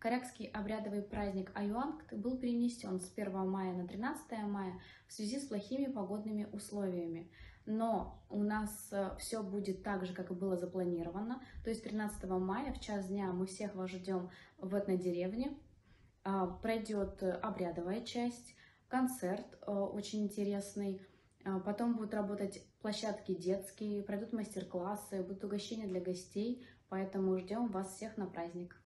Корякский обрядовый праздник Аюанкт был перенесен с 1 мая на 13 мая в связи с плохими погодными условиями. Но у нас все будет так же, как и было запланировано. То есть 13 мая в час дня мы всех вас ждем в этнодеревне. Пройдет обрядовая часть, концерт очень интересный. Потом будут работать площадки детские, пройдут мастер-классы, будут угощения для гостей. Поэтому ждем вас всех на праздник.